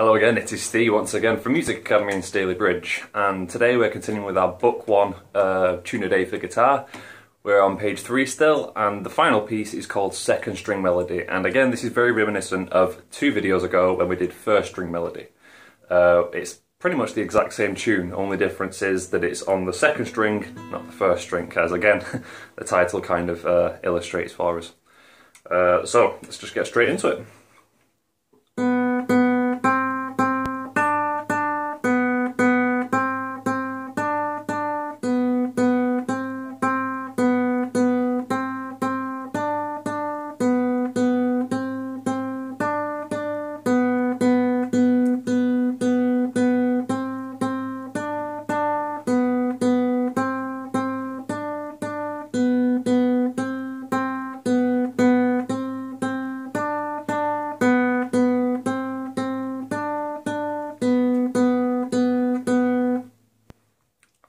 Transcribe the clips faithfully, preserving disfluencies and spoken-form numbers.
Hello again, it is Steve once again from Music Academy in Stalybridge, and today we're continuing with our book one, uh, Tune A Day for guitar. We're on page three still, and the final piece is called Second String Melody, and again this is very reminiscent of two videos ago when we did First String Melody. Uh, it's pretty much the exact same tune, only difference is that it's on the second string, not the first string, as again the title kind of uh, illustrates for us. Uh, so let's just get straight into it.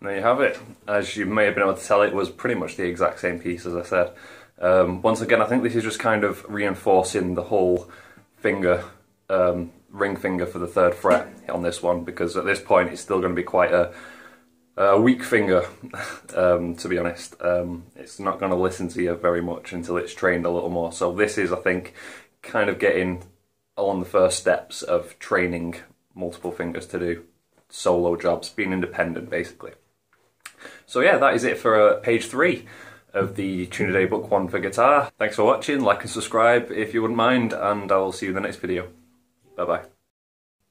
There you have it. As you may have been able to tell, it was pretty much the exact same piece as I said. Um, once again, I think this is just kind of reinforcing the whole finger, um, ring finger for the third fret on this one, because at this point it's still going to be quite a, a weak finger, um, to be honest. Um, it's not going to listen to you very much until it's trained a little more. So this is, I think, kind of getting along the first steps of training multiple fingers to do solo jobs, being independent basically. So yeah, that is it for uh, page three of the Tune A Day Book one for guitar. Thanks for watching, like and subscribe if you wouldn't mind, and I will see you in the next video. Bye bye.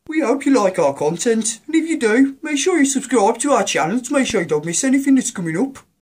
We hope you like our content, and if you do, make sure you subscribe to our channel to make sure you don't miss anything that's coming up.